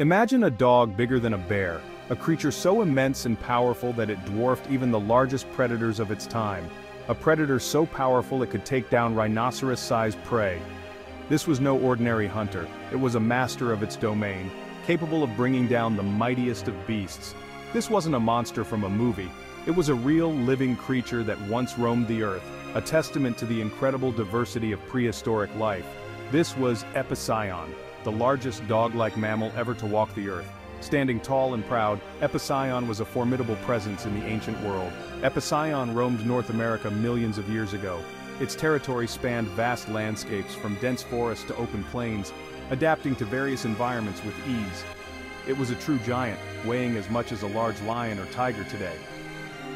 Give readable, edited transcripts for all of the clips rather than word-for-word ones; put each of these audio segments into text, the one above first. Imagine a dog bigger than a bear, a creature so immense and powerful that it dwarfed even the largest predators of its time, a predator so powerful it could take down rhinoceros-sized prey. This was no ordinary hunter, it was a master of its domain, capable of bringing down the mightiest of beasts. This wasn't a monster from a movie, it was a real, living creature that once roamed the earth, a testament to the incredible diversity of prehistoric life. This was Epicyon, the largest dog-like mammal ever to walk the earth. Standing tall and proud, Epicyon was a formidable presence in the ancient world. Epicyon roamed North America millions of years ago. Its territory spanned vast landscapes from dense forests to open plains, adapting to various environments with ease. It was a true giant, weighing as much as a large lion or tiger today.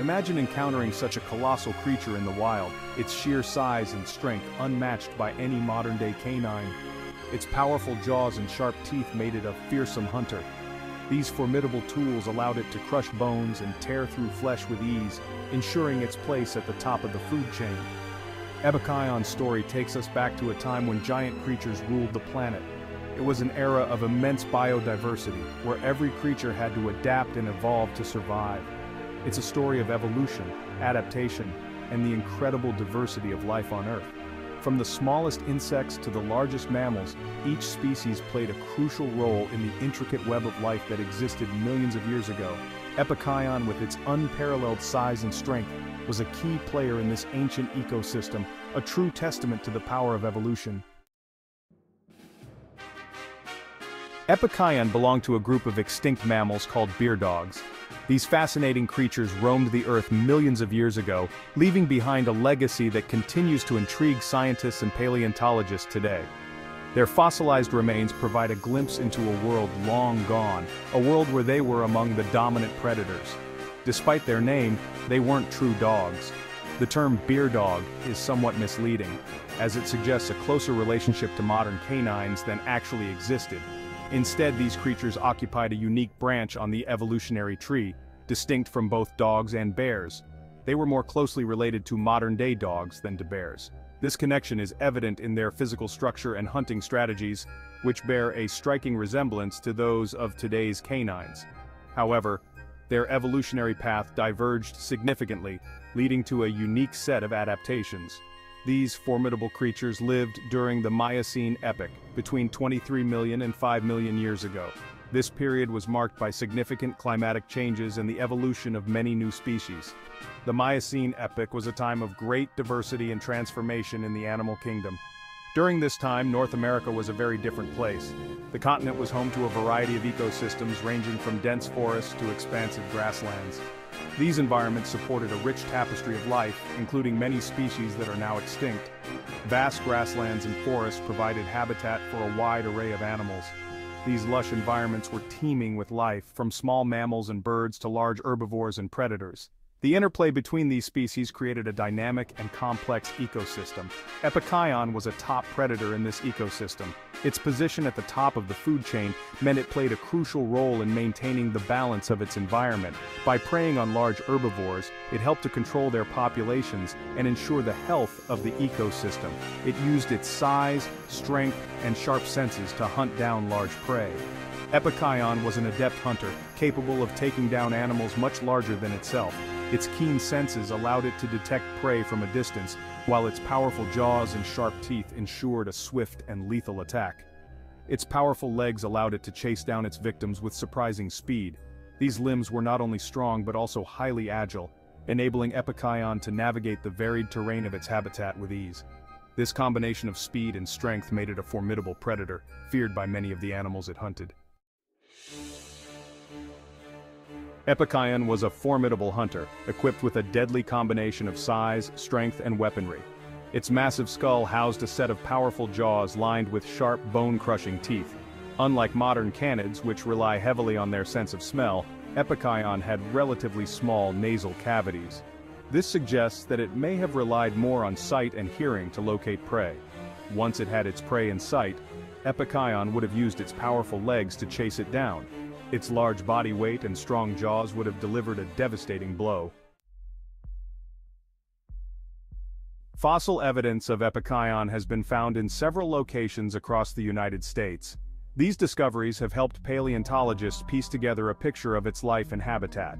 Imagine encountering such a colossal creature in the wild, its sheer size and strength unmatched by any modern-day canine. Its powerful jaws and sharp teeth made it a fearsome hunter. These formidable tools allowed it to crush bones and tear through flesh with ease, ensuring its place at the top of the food chain. Epicyon's story takes us back to a time when giant creatures ruled the planet. It was an era of immense biodiversity, where every creature had to adapt and evolve to survive. It's a story of evolution, adaptation, and the incredible diversity of life on Earth. From the smallest insects to the largest mammals, each species played a crucial role in the intricate web of life that existed millions of years ago. Epicyon, with its unparalleled size and strength, was a key player in this ancient ecosystem, a true testament to the power of evolution. Epicyon belonged to a group of extinct mammals called beer dogs. These fascinating creatures roamed the Earth millions of years ago, leaving behind a legacy that continues to intrigue scientists and paleontologists today. Their fossilized remains provide a glimpse into a world long gone, a world where they were among the dominant predators. Despite their name, they weren't true dogs. The term beer dog is somewhat misleading, as it suggests a closer relationship to modern canines than actually existed. Instead, these creatures occupied a unique branch on the evolutionary tree, distinct from both dogs and bears. They were more closely related to modern-day dogs than to bears. This connection is evident in their physical structure and hunting strategies, which bear a striking resemblance to those of today's canines. However, their evolutionary path diverged significantly, leading to a unique set of adaptations. These formidable creatures lived during the Miocene epoch, between 23 million and 5 million years ago. This period was marked by significant climatic changes and the evolution of many new species. The Miocene epoch was a time of great diversity and transformation in the animal kingdom. During this time, North America was a very different place. The continent was home to a variety of ecosystems ranging from dense forests to expansive grasslands. These environments supported a rich tapestry of life, including many species that are now extinct. Vast grasslands and forests provided habitat for a wide array of animals. These lush environments were teeming with life, from small mammals and birds to large herbivores and predators. The interplay between these species created a dynamic and complex ecosystem. Epicyon was a top predator in this ecosystem. Its position at the top of the food chain meant it played a crucial role in maintaining the balance of its environment. By preying on large herbivores, it helped to control their populations and ensure the health of the ecosystem. It used its size, strength, and sharp senses to hunt down large prey. Epicyon was an adept hunter, capable of taking down animals much larger than itself. Its keen senses allowed it to detect prey from a distance, while its powerful jaws and sharp teeth ensured a swift and lethal attack. Its powerful legs allowed it to chase down its victims with surprising speed. These limbs were not only strong but also highly agile, enabling Epicyon to navigate the varied terrain of its habitat with ease. This combination of speed and strength made it a formidable predator, feared by many of the animals it hunted. Epicyon was a formidable hunter, equipped with a deadly combination of size, strength, and weaponry. Its massive skull housed a set of powerful jaws lined with sharp, bone-crushing teeth. Unlike modern canids, which rely heavily on their sense of smell, Epicyon had relatively small nasal cavities. This suggests that it may have relied more on sight and hearing to locate prey. Once it had its prey in sight, Epicyon would have used its powerful legs to chase it down. Its large body weight and strong jaws would have delivered a devastating blow. Fossil evidence of Epicyon has been found in several locations across the United States. These discoveries have helped paleontologists piece together a picture of its life and habitat.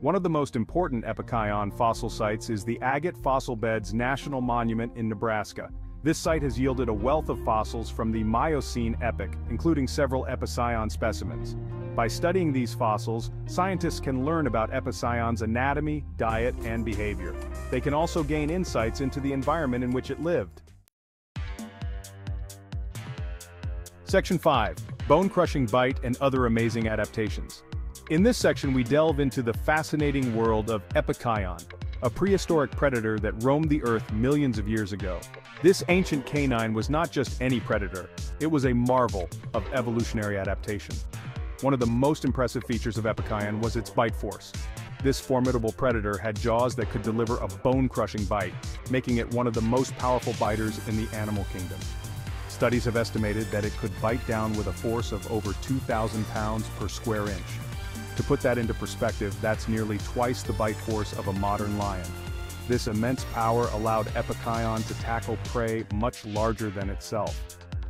One of the most important Epicyon fossil sites is the Agate Fossil Beds National Monument in Nebraska. This site has yielded a wealth of fossils from the Miocene epoch, including several Epicyon specimens. By studying these fossils, scientists can learn about Epicyon's anatomy, diet, and behavior. They can also gain insights into the environment in which it lived. Section 5. Bone-crushing bite and other amazing adaptations. In this section we delve into the fascinating world of Epicyon, a prehistoric predator that roamed the earth millions of years ago. This ancient canine was not just any predator, it was a marvel of evolutionary adaptation. One of the most impressive features of Epicyon was its bite force. This formidable predator had jaws that could deliver a bone-crushing bite, making it one of the most powerful biters in the animal kingdom. Studies have estimated that it could bite down with a force of over 2,000 pounds per square inch. To put that into perspective, that's nearly twice the bite force of a modern lion. This immense power allowed Epicyon to tackle prey much larger than itself.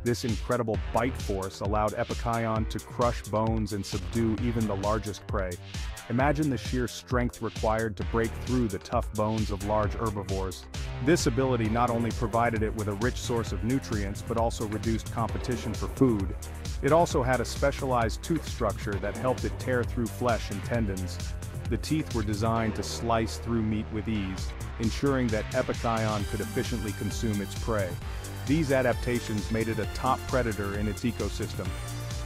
This incredible bite force allowed Epicyon to crush bones and subdue even the largest prey. Imagine the sheer strength required to break through the tough bones of large herbivores. This ability not only provided it with a rich source of nutrients but also reduced competition for food. It also had a specialized tooth structure that helped it tear through flesh and tendons. The teeth were designed to slice through meat with ease, ensuring that Epicyon could efficiently consume its prey. These adaptations made it a top predator in its ecosystem.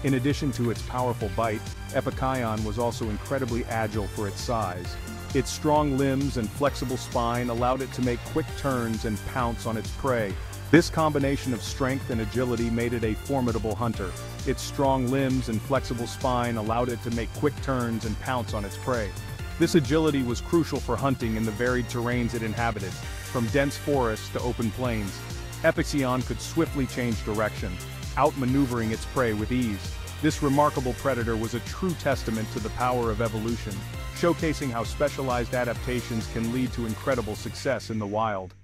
In addition to its powerful bite, Epicyon was also incredibly agile for its size. Its strong limbs and flexible spine allowed it to make quick turns and pounce on its prey. This combination of strength and agility made it a formidable hunter. Its strong limbs and flexible spine allowed it to make quick turns and pounce on its prey. This agility was crucial for hunting in the varied terrains it inhabited, from dense forests to open plains. Epicyon could swiftly change direction, outmaneuvering its prey with ease. This remarkable predator was a true testament to the power of evolution, showcasing how specialized adaptations can lead to incredible success in the wild.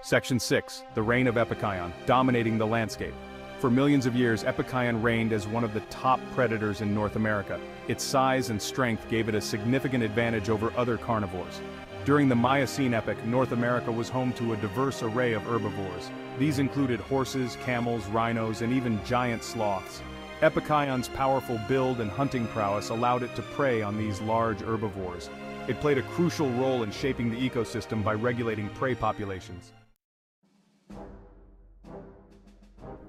Section 6. The reign of Epicyon, dominating the landscape. For millions of years, Epicyon reigned as one of the top predators in North America. Its size and strength gave it a significant advantage over other carnivores. During the Miocene epoch, North America was home to a diverse array of herbivores. These included horses, camels, rhinos, and even giant sloths. Epicyon's powerful build and hunting prowess allowed it to prey on these large herbivores. It played a crucial role in shaping the ecosystem by regulating prey populations.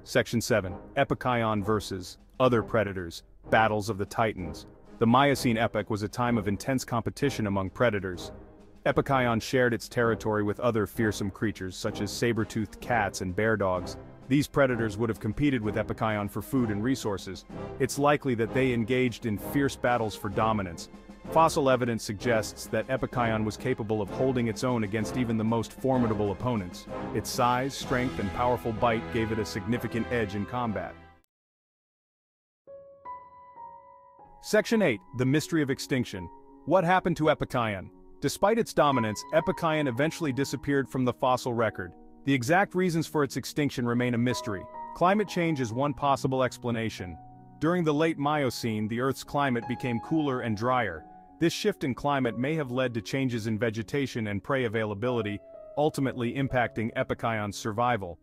Section 7. Epicyon versus other predators, battles of the titans. The Miocene epoch was a time of intense competition among predators. Epicyon shared its territory with other fearsome creatures such as saber-toothed cats and bear dogs. These predators would have competed with Epicyon for food and resources. It's likely that they engaged in fierce battles for dominance. Fossil evidence suggests that Epicyon was capable of holding its own against even the most formidable opponents. Its size, strength, and powerful bite gave it a significant edge in combat. Section 8. The mystery of extinction. What happened to Epicyon? Despite its dominance, Epicyon eventually disappeared from the fossil record. The exact reasons for its extinction remain a mystery. Climate change is one possible explanation. During the late Miocene, the Earth's climate became cooler and drier. This shift in climate may have led to changes in vegetation and prey availability, ultimately impacting Epicyon's survival.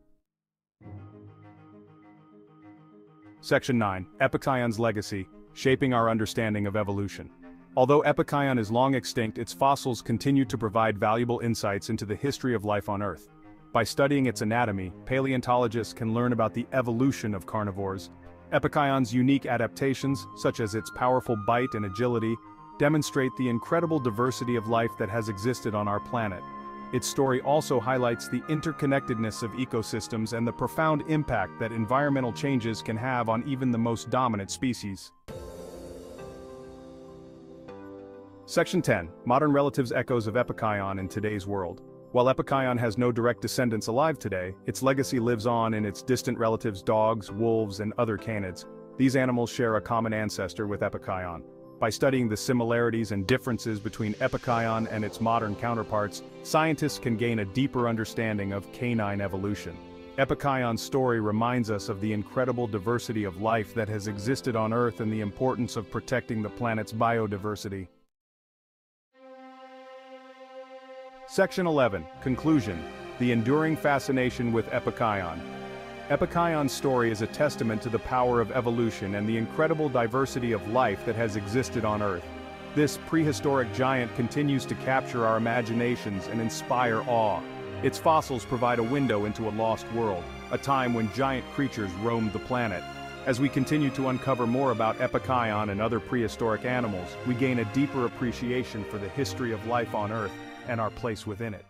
Section 9. Epicyon's legacy, shaping our understanding of evolution. Although Epicyon is long extinct, its fossils continue to provide valuable insights into the history of life on Earth. By studying its anatomy, paleontologists can learn about the evolution of carnivores. Epicyon's unique adaptations, such as its powerful bite and agility, demonstrate the incredible diversity of life that has existed on our planet. Its story also highlights the interconnectedness of ecosystems and the profound impact that environmental changes can have on even the most dominant species. Section 10. Modern relatives, echoes of Epicyon in today's world. While Epicyon has no direct descendants alive today, its legacy lives on in its distant relatives, dogs, wolves, and other canids. These animals share a common ancestor with Epicyon. By studying the similarities and differences between Epicyon and its modern counterparts, scientists can gain a deeper understanding of canine evolution. Epicyon's story reminds us of the incredible diversity of life that has existed on Earth and the importance of protecting the planet's biodiversity. Section 11. Conclusion. The enduring fascination with Epicyon. Epicyon's story is a testament to the power of evolution and the incredible diversity of life that has existed on Earth. This prehistoric giant continues to capture our imaginations and inspire awe. Its fossils provide a window into a lost world, a time when giant creatures roamed the planet. As we continue to uncover more about Epicyon and other prehistoric animals, we gain a deeper appreciation for the history of life on Earth and our place within it.